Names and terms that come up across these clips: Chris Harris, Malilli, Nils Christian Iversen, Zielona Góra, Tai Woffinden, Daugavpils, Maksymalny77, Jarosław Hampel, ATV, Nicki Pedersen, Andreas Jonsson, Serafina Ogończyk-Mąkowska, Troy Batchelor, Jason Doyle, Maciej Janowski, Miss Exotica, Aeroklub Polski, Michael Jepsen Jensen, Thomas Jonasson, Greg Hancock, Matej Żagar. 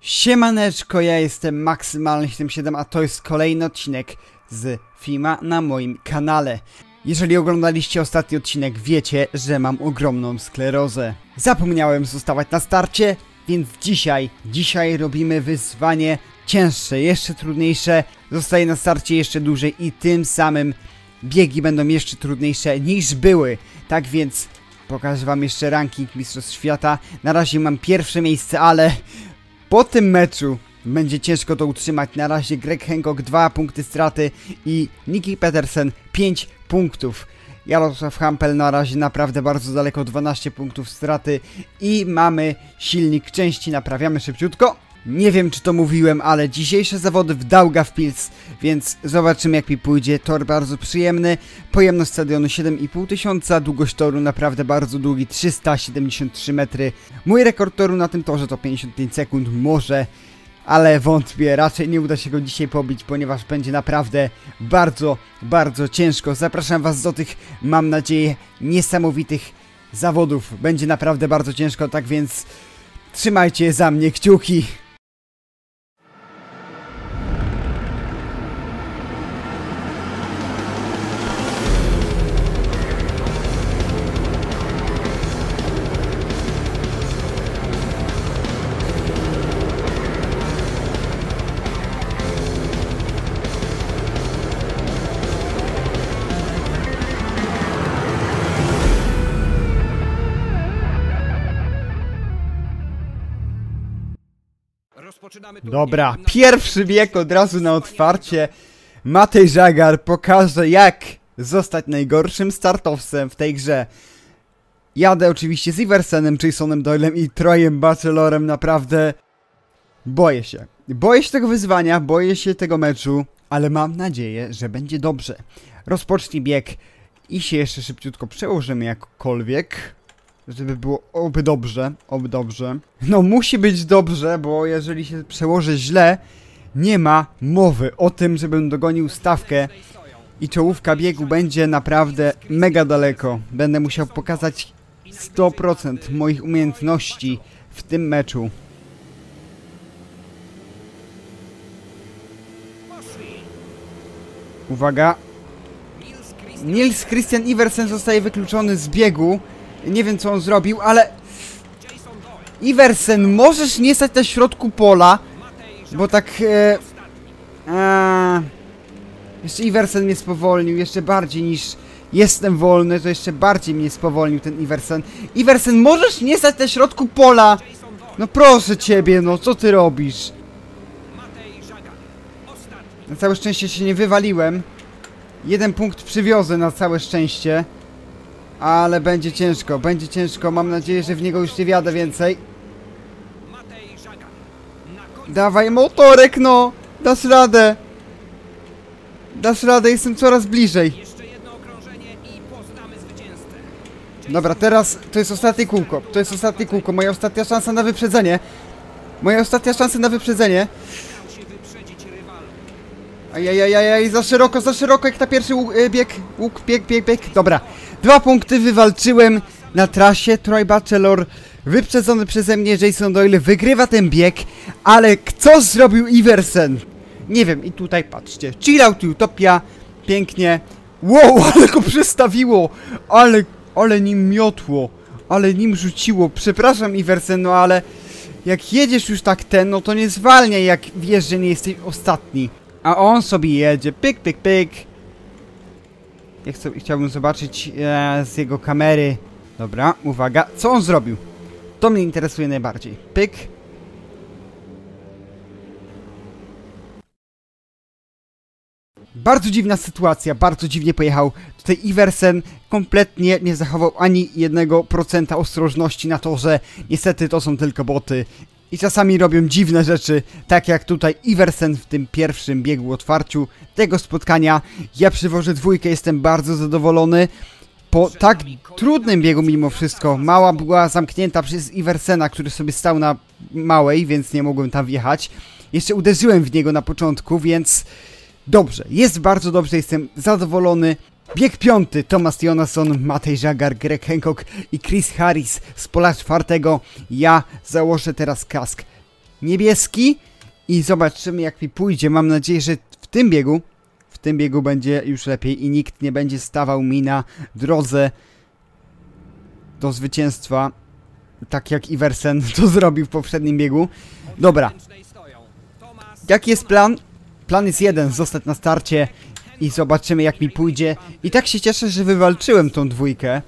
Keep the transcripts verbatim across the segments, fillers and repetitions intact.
Siemaneczko, ja jestem Maksymalny siedemdziesiąt siedem, a to jest kolejny odcinek z F I M a na moim kanale. Jeżeli oglądaliście ostatni odcinek, wiecie, że mam ogromną sklerozę. Zapomniałem zostawać na starcie, więc dzisiaj, dzisiaj robimy wyzwanie cięższe, jeszcze trudniejsze. Zostaję na starcie jeszcze dłużej i tym samym biegi będą jeszcze trudniejsze niż były. Tak więc pokażę wam jeszcze ranking Mistrzostw Świata. Na razie mam pierwsze miejsce, ale po tym meczu będzie ciężko to utrzymać. Na razie Greg Hancock dwa punkty straty i Nicki Pedersen pięć punktów. Jarosław Hampel na razie naprawdę bardzo daleko, dwanaście punktów straty i mamy silnik części, naprawiamy szybciutko. Nie wiem, czy to mówiłem, ale dzisiejsze zawody w Daugavpils, więc zobaczymy, jak mi pójdzie. Tor bardzo przyjemny, pojemność stadionu siedem i pół tysiąca, długość toru naprawdę bardzo długi, trzysta siedemdziesiąt trzy metry. Mój rekord toru na tym torze to pięćdziesiąt pięć sekund, może, ale wątpię, raczej nie uda się go dzisiaj pobić, ponieważ będzie naprawdę bardzo, bardzo ciężko. Zapraszam was do tych, mam nadzieję, niesamowitych zawodów. Będzie naprawdę bardzo ciężko, tak więc trzymajcie za mnie kciuki. Dobra, pierwszy bieg od razu na otwarcie. Matej Żagar pokaże, jak zostać najgorszym startowcem w tej grze. Jadę oczywiście z Iversenem, Jasonem Doylem i Troyem Batchelorem. Naprawdę boję się. Boję się tego wyzwania, boję się tego meczu, ale mam nadzieję, że będzie dobrze. Rozpocznij bieg i się jeszcze szybciutko przełożymy jakkolwiek, żeby było oby dobrze, oby dobrze. No musi być dobrze, bo jeżeli się przełoży źle, nie ma mowy o tym, żebym dogonił stawkę i czołówka biegu będzie naprawdę mega daleko. Będę musiał pokazać sto procent moich umiejętności w tym meczu. Uwaga. Nils Christian Iversen zostaje wykluczony z biegu. Nie wiem, co on zrobił, ale Iversen, możesz nie stać na środku pola, bo tak e... A... jeszcze Iversen mnie spowolnił, jeszcze bardziej niż jestem wolny, to jeszcze bardziej mnie spowolnił ten Iversen. Iversen, możesz nie stać na środku pola, no proszę ciebie, no co ty robisz? Na całe szczęście się nie wywaliłem, jeden punkt przywiozę na całe szczęście. Ale będzie ciężko, będzie ciężko. Mam nadzieję, że w niego już nie wjadę więcej. Dawaj motorek, no! Dasz radę! Dasz radę, jestem coraz bliżej. Dobra, teraz to jest ostatnie kółko. To jest ostatnie kółko, moja ostatnia szansa na wyprzedzenie. Moja ostatnia szansa na wyprzedzenie. Ajajajaj, za szeroko, za szeroko, jak na pierwszy bieg, łuk, bieg, bieg, bieg. Dobra, dwa punkty wywalczyłem na trasie. Troy Batchelor wyprzedzony przeze mnie, Jason Doyle wygrywa ten bieg, ale co zrobił Iversen? Nie wiem, i tutaj patrzcie, chillout i utopia, pięknie. Wow, ale go przestawiło, ale, ale nim miotło, ale nim rzuciło. Przepraszam Iversen, no ale jak jedziesz już tak ten, no to nie zwalniaj, jak wiesz, że nie jesteś ostatni. A on sobie jedzie, pyk, pyk, pyk. Ja chcę, chciałbym zobaczyć e, z jego kamery. Dobra, uwaga, co on zrobił? To mnie interesuje najbardziej. Pyk. Bardzo dziwna sytuacja, bardzo dziwnie pojechał. Tutaj Iversen kompletnie nie zachował ani jednego procenta ostrożności na torze. Niestety to są tylko boty. I czasami robią dziwne rzeczy, tak jak tutaj Iversen w tym pierwszym biegu otwarciu tego spotkania. Ja przywożę dwójkę, jestem bardzo zadowolony. Po tak trudnym biegu mimo wszystko, mała była zamknięta przez Iversena, który sobie stał na małej, więc nie mogłem tam wjechać. Jeszcze uderzyłem w niego na początku, więc dobrze, jest bardzo dobrze, jestem zadowolony. Bieg piąty, Thomas Jonasson, Matej Żagar, Greg Hancock i Chris Harris z pola czwartego. Ja założę teraz kask niebieski i zobaczymy, jak mi pójdzie. Mam nadzieję, że w tym biegu, w tym biegu będzie już lepiej i nikt nie będzie stawał mi na drodze do zwycięstwa, tak jak Iversen to zrobił w poprzednim biegu. Dobra. Jaki jest plan? Plan jest jeden, zostać na starcie i zobaczymy, jak mi pójdzie. I tak się cieszę, że wywalczyłem tą dwójkę.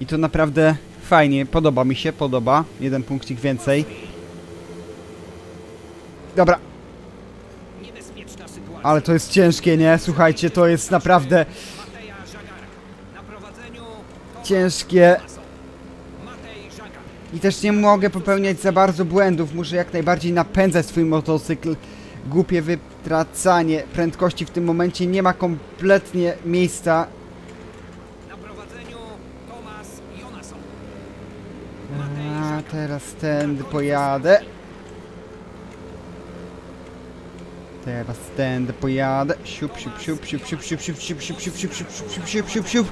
I to naprawdę fajnie, podoba mi się, podoba. Jeden punkcik więcej. Dobra. Ale to jest ciężkie, nie? Słuchajcie, to jest naprawdę ciężkie. I też nie mogę popełniać za bardzo błędów. Muszę jak najbardziej napędzać swój motocykl. Głupie wytracanie prędkości w tym momencie. Nie ma kompletnie miejsca. Na prowadzeniu Thomas Jonasson. A, teraz tędy pojadę. Teraz tędy pojadę. Siup, siup, siup, siup, siup, siup, siup, siup, siup, siup, siup, siup, siup, siup, siup.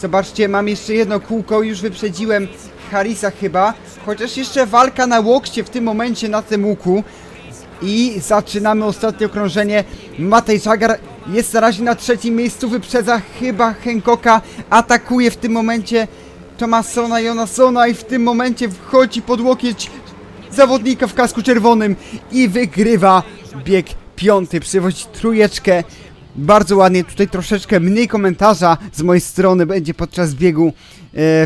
Zobaczcie, mam jeszcze jedno kółko. Już wyprzedziłem Harrisa chyba. Chociaż jeszcze walka na łokcie w tym momencie na tym łuku. I zaczynamy ostatnie okrążenie. Matej Żagar jest na razie na trzecim miejscu. Wyprzedza chyba Hancocka. Atakuje w tym momencie Thomasona Jonassona i w tym momencie wchodzi pod łokieć zawodnika w kasku czerwonym. I wygrywa bieg piąty. Przywozi trójeczkę. Bardzo ładnie. Tutaj troszeczkę mniej komentarza z mojej strony będzie podczas biegu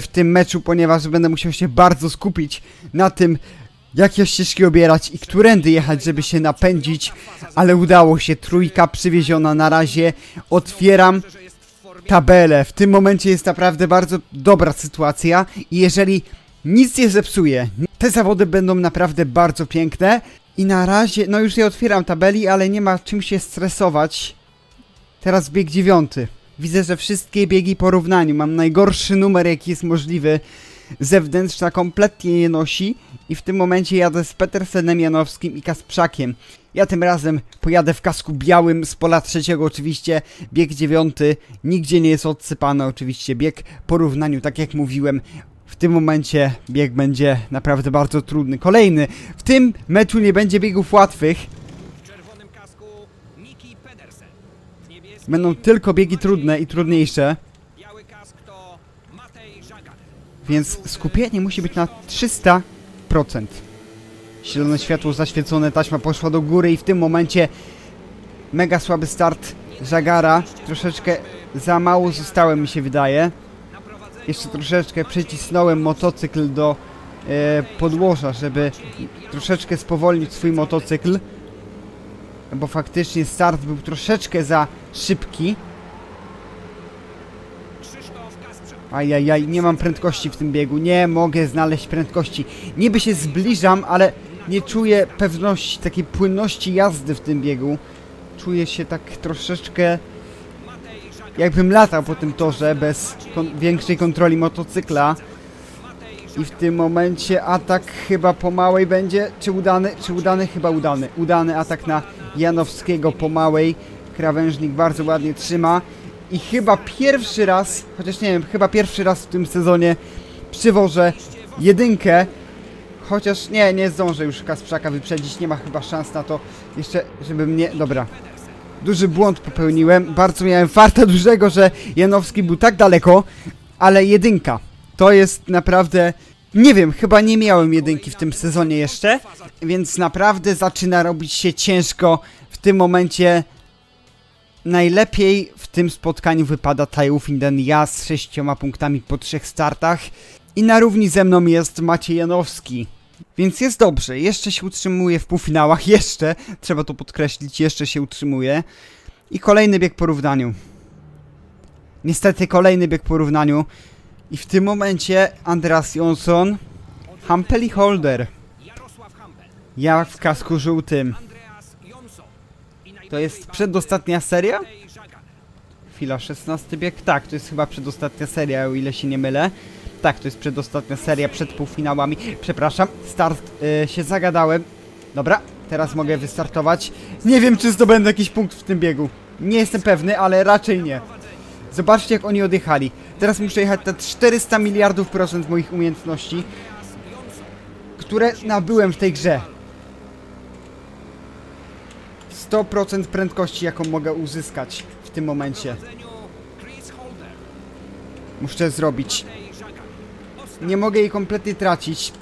w tym meczu, ponieważ będę musiał się bardzo skupić na tym, jakie ścieżki obierać i którędy jechać, żeby się napędzić, ale udało się, trójka przywieziona na razie. Otwieram tabelę, w tym momencie jest naprawdę bardzo dobra sytuacja i jeżeli nic nie zepsuje, te zawody będą naprawdę bardzo piękne i na razie, no już nie otwieram tabeli, ale nie ma czym się stresować. Teraz bieg dziewiąty, widzę, że wszystkie biegi po równaniu, mam najgorszy numer jaki jest możliwy. Zewnętrzna kompletnie nie nosi i w tym momencie jadę z Petersenem, Janowskim i Kasprzakiem. Ja tym razem pojadę w kasku białym z pola trzeciego oczywiście. Bieg dziewiąty, nigdzie nie jest odsypany oczywiście. Bieg po równaniu, tak jak mówiłem, w tym momencie bieg będzie naprawdę bardzo trudny. Kolejny, w tym meczu nie będzie biegów łatwych. W czerwonym kasku Nicki Pedersen. Będą tylko biegi trudne i trudniejsze. Więc skupienie musi być na trzysta procent. Zielone światło zaświecone, taśma poszła do góry i w tym momencie mega słaby start Żagara. Troszeczkę za mało zostałem, mi się wydaje. Jeszcze troszeczkę przycisnąłem motocykl do e, podłoża, żeby troszeczkę spowolnić swój motocykl. Bo faktycznie start był troszeczkę za szybki. Ajajaj, nie mam prędkości w tym biegu, nie mogę znaleźć prędkości. Niby się zbliżam, ale nie czuję pewności, takiej płynności jazdy w tym biegu. Czuję się tak troszeczkę, jakbym latał po tym torze bez kon- większej kontroli motocykla. I w tym momencie atak chyba po małej będzie, czy udany, czy udany, chyba udany. Udany atak na Janowskiego po małej, krawężnik bardzo ładnie trzyma. I chyba pierwszy raz, chociaż nie wiem, chyba pierwszy raz w tym sezonie przywożę jedynkę. Chociaż nie, nie zdążę już Kasprzaka wyprzedzić, nie ma chyba szans na to jeszcze, żeby mnie... Dobra, duży błąd popełniłem, bardzo miałem farta dużego, że Janowski był tak daleko, ale jedynka, to jest naprawdę... Nie wiem, chyba nie miałem jedynki w tym sezonie jeszcze, więc naprawdę zaczyna robić się ciężko w tym momencie. Najlepiej w tym spotkaniu wypada Tai Woffinden, ja z sześcioma punktami po trzech startach i na równi ze mną jest Maciej Janowski. Więc jest dobrze, jeszcze się utrzymuje w półfinałach, jeszcze, trzeba to podkreślić, jeszcze się utrzymuje. I kolejny bieg po równaniu. Niestety kolejny bieg po równaniu. I w tym momencie Andreas Jonsson, Hampel i Holder. Ja w kasku żółtym. To jest przedostatnia seria? Chwila, szesnasty bieg? Tak, to jest chyba przedostatnia seria, o ile się nie mylę. Tak, to jest przedostatnia seria przed półfinałami. Przepraszam, start yy, się zagadałem. Dobra, teraz mogę wystartować. Nie wiem, czy zdobędę jakiś punkt w tym biegu. Nie jestem pewny, ale raczej nie. Zobaczcie, jak oni odjechali. Teraz muszę jechać na czterysta miliardów procent moich umiejętności, które nabyłem w tej grze. sto procent prędkości, jaką mogę uzyskać w tym momencie. Muszę zrobić. Nie mogę jej kompletnie tracić.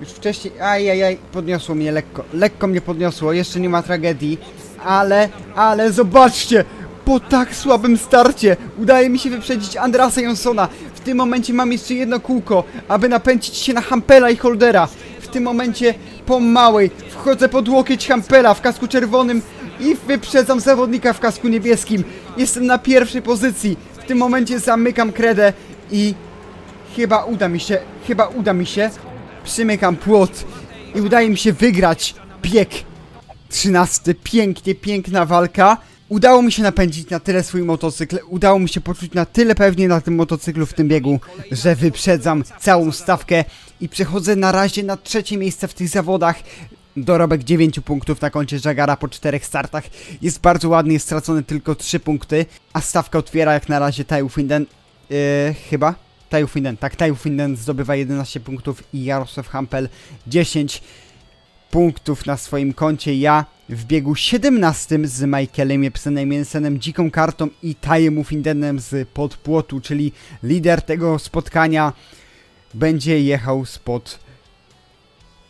Już wcześniej... Ajajaj, podniosło mnie lekko. Lekko mnie podniosło, jeszcze nie ma tragedii. Ale, ale zobaczcie! Po tak słabym starcie udaje mi się wyprzedzić Andreasa Jonssona. W tym momencie mam jeszcze jedno kółko, aby napędzić się na Hampela i Holdera. W tym momencie po małej wchodzę pod łokieć Hampela w kasku czerwonym i wyprzedzam zawodnika w kasku niebieskim. Jestem na pierwszej pozycji. W tym momencie zamykam kredę i chyba uda mi się, chyba uda mi się. Przymykam płot i udaje mi się wygrać bieg trzynasty. Pięknie, piękna walka. Udało mi się napędzić na tyle swój motocykl, udało mi się poczuć na tyle pewnie na tym motocyklu w tym biegu, że wyprzedzam całą stawkę i przechodzę na razie na trzecie miejsce w tych zawodach. Dorobek dziewięciu punktów na koncie Żagara po czterech startach jest bardzo ładny, jest stracone tylko trzy punkty, a stawkę otwiera jak na razie Tai Woffinden, yy, chyba? Tai Woffinden, tak, Tai Woffinden zdobywa jedenaście punktów i Jarosław Hampel dziesięć punktów na swoim koncie. Ja w biegu siedemnastym z Michaelem Jepsenem Jensenem, Dziką Kartą i Tajem Woffindenem z podpłotu, czyli lider tego spotkania będzie jechał spod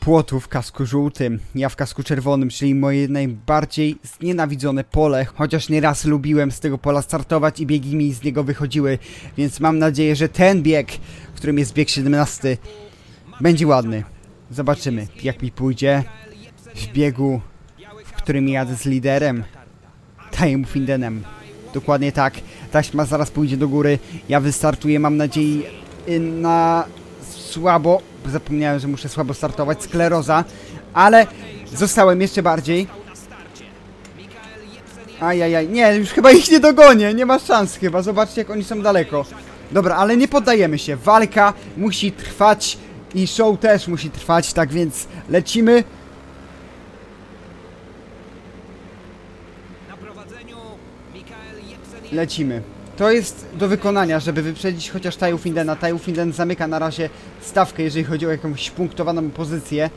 płotu w kasku żółtym. Ja w kasku czerwonym, czyli moje najbardziej znienawidzone pole. Chociaż nieraz lubiłem z tego pola startować i biegi mi z niego wychodziły, więc mam nadzieję, że ten bieg, w którym jest bieg siedemnasty, będzie ładny. Zobaczymy, jak mi pójdzie w biegu, w którym jadę z liderem, Tajem Woffindenem. Dokładnie tak. Taśma zaraz pójdzie do góry. Ja wystartuję, mam nadzieję, na słabo. Zapomniałem, że muszę słabo startować. Skleroza. Ale zostałem jeszcze bardziej. Ajajaj. Nie, już chyba ich nie dogonię. Nie ma szans chyba. Zobaczcie, jak oni są daleko. Dobra, ale nie poddajemy się. Walka musi trwać. I show też musi trwać, tak więc lecimy. Lecimy. To jest do wykonania, żeby wyprzedzić chociaż Tai Woffindena. Tai Wofffinden zamyka na razie stawkę, jeżeli chodzi o jakąś punktowaną pozycję.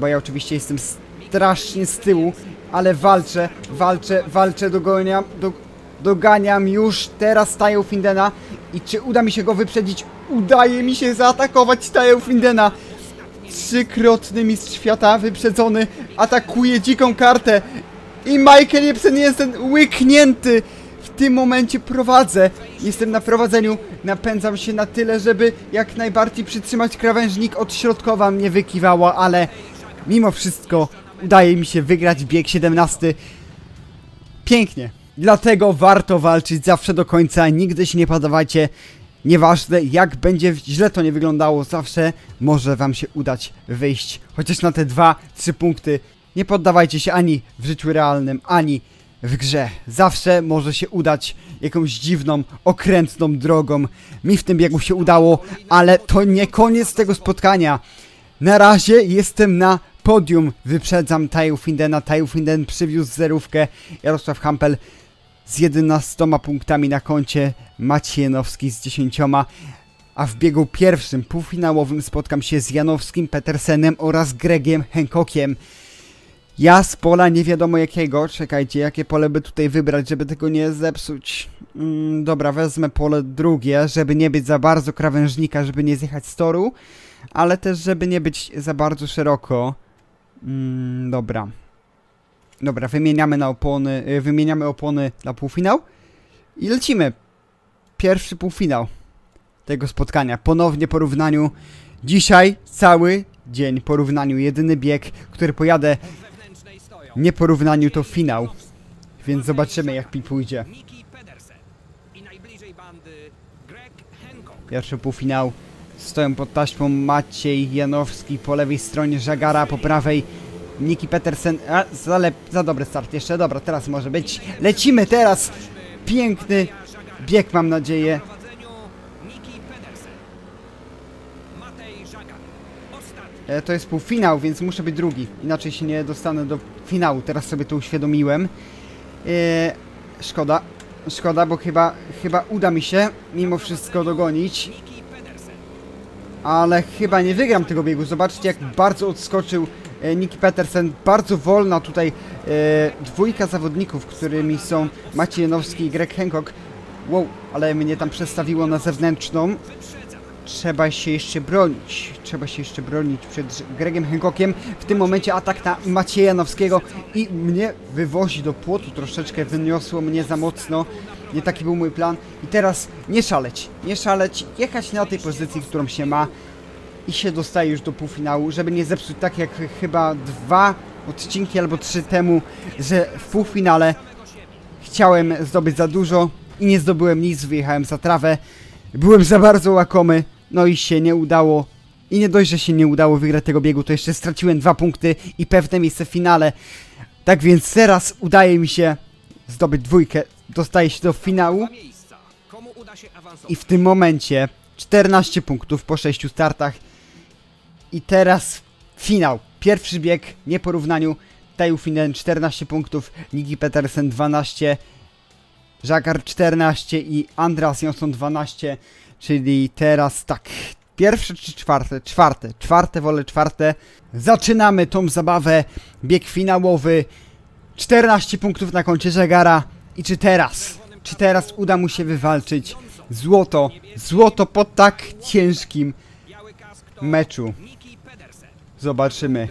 Bo ja oczywiście jestem strasznie z tyłu, ale walczę, walczę, walczę, dogoniam, do, doganiam już teraz Tai Woffindena. I czy uda mi się go wyprzedzić? Udaje mi się zaatakować Tai Woffindena. Trzykrotny mistrz świata wyprzedzony atakuje Dziką Kartę. I Michael Jepsen Jensen łyknięty. W tym momencie prowadzę. Jestem na prowadzeniu. Napędzam się na tyle, żeby jak najbardziej przytrzymać krawężnik. Od środkowa mnie wykiwała, ale mimo wszystko udaje mi się wygrać bieg siedemnasty. Pięknie. Dlatego warto walczyć zawsze do końca. Nigdy się nie poddawajcie. Nieważne jak będzie źle to nie wyglądało, zawsze może wam się udać wyjść chociaż na te dwa trzy punkty. Nie poddawajcie się ani w życiu realnym, ani w grze. Zawsze może się udać jakąś dziwną, okrętną drogą. Mi w tym biegu się udało, ale to nie koniec tego spotkania. Na razie jestem na podium. Wyprzedzam Tai Woffindena. Tai Woffinden przywiózł zerówkę. Jarosław Hampel z jedenastoma punktami na koncie, Maciej Janowski z dziesięcioma, a w biegu pierwszym, półfinałowym spotkam się z Janowskim, Petersenem oraz Gregiem Hancockiem. Ja z pola nie wiadomo jakiego, czekajcie, jakie pole by tutaj wybrać, żeby tego nie zepsuć. Mm, dobra, wezmę pole drugie, żeby nie być za bardzo krawężnika, żeby nie zjechać z toru, ale też żeby nie być za bardzo szeroko. Mm, dobra. Dobra, wymieniamy na opony, wymieniamy opony na półfinał i lecimy. Pierwszy półfinał tego spotkania. Ponownie porównaniu. Dzisiaj cały dzień porównaniu. Jedyny bieg, który pojadę nie porównaniu to finał. Więc zobaczymy jak mi pójdzie. Pierwszy półfinał. Stoją pod taśmą Maciej Janowski po lewej stronie Żagara, po prawej Nicki Pedersen, a, za, lep, za dobry start jeszcze, dobra, teraz może być, lecimy teraz, piękny bieg mam nadzieję. E, to jest półfinał, więc muszę być drugi, inaczej się nie dostanę do finału, teraz sobie to uświadomiłem. E, szkoda, szkoda, bo chyba, chyba uda mi się mimo wszystko dogonić. Ale chyba nie wygram tego biegu, zobaczcie jak bardzo odskoczył Nicki Pedersen. Bardzo wolna tutaj dwójka zawodników, którymi są Maciej Janowski i Greg Hancock. Wow, ale mnie tam przestawiło na zewnętrzną. Trzeba się jeszcze bronić. Trzeba się jeszcze bronić przed Gregiem Hancockiem. W tym momencie atak na Macieja Janowskiego i mnie wywozi do płotu. Troszeczkę wyniosło mnie za mocno. Nie taki był mój plan. I teraz nie szaleć. Nie szaleć. Jechać na tej pozycji, którą się ma. I się dostaje już do półfinału, żeby nie zepsuć tak jak chyba dwa odcinki albo trzy temu, że w półfinale chciałem zdobyć za dużo i nie zdobyłem nic. Wyjechałem za trawę. Byłem za bardzo łakomy. No i się nie udało. I nie dość, że się nie udało wygrać tego biegu, to jeszcze straciłem dwa punkty i pewne miejsce w finale. Tak więc teraz udaje mi się zdobyć dwójkę. Dostaję się do finału. I w tym momencie czternaście punktów po sześciu startach. I teraz finał. Pierwszy bieg, nie porównaniu. Tai Woffinden czternaście punktów, Nicki Pedersen dwanaście, Żagar czternaście i Andreas Jonsson dwanaście. Czyli teraz tak, pierwsze czy czwarte? Czwarte, czwarte, wolę czwarte. Zaczynamy tą zabawę, bieg finałowy. czternaście punktów na koncie Żagara. I czy teraz, czy teraz uda mu się wywalczyć złoto, złoto po tak ciężkim meczu? Zobaczymy.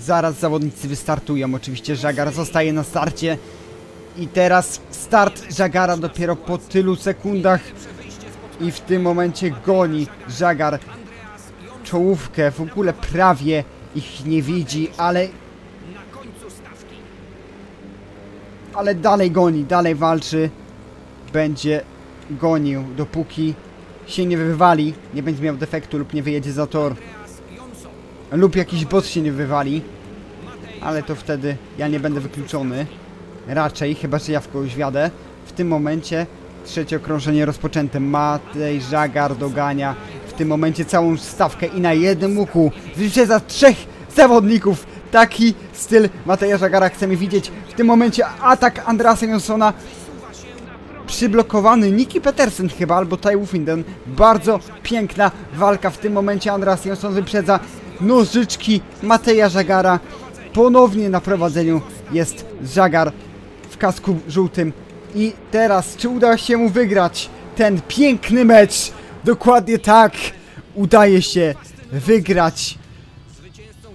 Zaraz zawodnicy wystartują, oczywiście Żagar zostaje na starcie. I teraz start Żagara dopiero po tylu sekundach. I w tym momencie goni Żagar czołówkę, w ogóle prawie ich nie widzi, ale... Ale dalej goni, dalej walczy. Będzie gonił, dopóki się nie wywali, nie będzie miał defektu lub nie wyjedzie za tor. Lub jakiś bot się nie wywali. Ale to wtedy ja nie będę wykluczony. Raczej, chyba że ja w kogoś wjadę. W tym momencie trzecie okrążenie rozpoczęte. Matej Żagar dogania w tym momencie całą stawkę i na jednym łuku za trzech zawodników. Taki styl Mateja Żagara chcemy widzieć. W tym momencie atak Andreasa Jonssona. Przyblokowany Nicki Pedersen chyba, albo Tai Woffinden. Bardzo piękna walka. W tym momencie Andreas Jonsson wyprzedza nożyczki Mateja Żagara. Ponownie na prowadzeniu jest Żagar w kasku żółtym. I teraz, czy uda się mu wygrać ten piękny mecz? Dokładnie tak, udaje się wygrać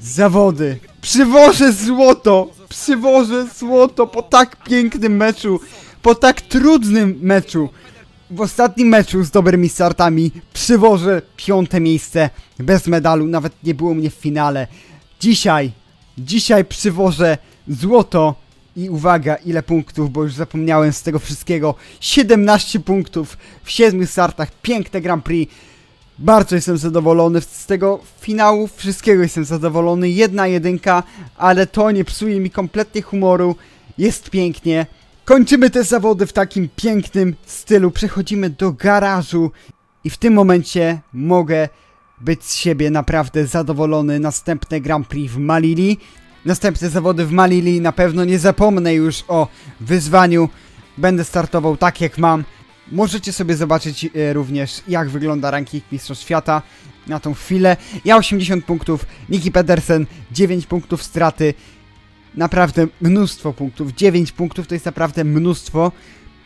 zawody. Przywożę złoto, przywożę złoto po tak pięknym meczu, po tak trudnym meczu. W ostatnim meczu z dobrymi startami przywożę piąte miejsce bez medalu, nawet nie było mnie w finale. Dzisiaj, dzisiaj przywożę złoto i uwaga, ile punktów, bo już zapomniałem z tego wszystkiego. siedemnaście punktów w siedmiu startach, piękne Grand Prix. Bardzo jestem zadowolony z tego finału, wszystkiego jestem zadowolony, jedna jedynka, ale to nie psuje mi kompletnie humoru, jest pięknie. Kończymy te zawody w takim pięknym stylu, przechodzimy do garażu i w tym momencie mogę być z siebie naprawdę zadowolony. Następne Grand Prix w Malilli, następne zawody w Malilli, na pewno nie zapomnę już o wyzwaniu, będę startował tak jak mam. Możecie sobie zobaczyć również, jak wygląda ranking Mistrzostw Świata na tą chwilę. Ja osiemdziesiąt punktów, Nicki Pedersen dziewięć punktów straty. Naprawdę mnóstwo punktów, dziewięć punktów to jest naprawdę mnóstwo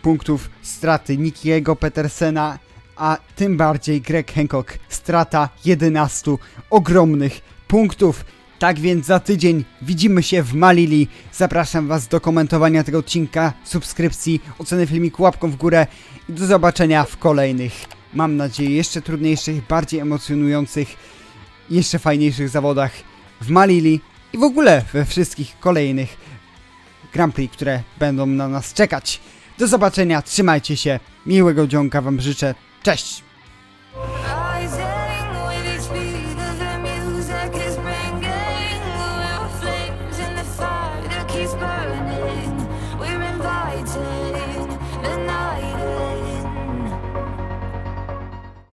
punktów straty Nickiego Pedersena, a tym bardziej Greg Hancock, strata jedenaście ogromnych punktów. Tak więc za tydzień widzimy się w Malilli. Zapraszam Was do komentowania tego odcinka, subskrypcji, oceny filmiku łapką w górę i do zobaczenia w kolejnych, mam nadzieję, jeszcze trudniejszych, bardziej emocjonujących, jeszcze fajniejszych zawodach w Malilli i w ogóle we wszystkich kolejnych Grand Prix, które będą na nas czekać. Do zobaczenia, trzymajcie się, miłego dzionka Wam życzę, cześć!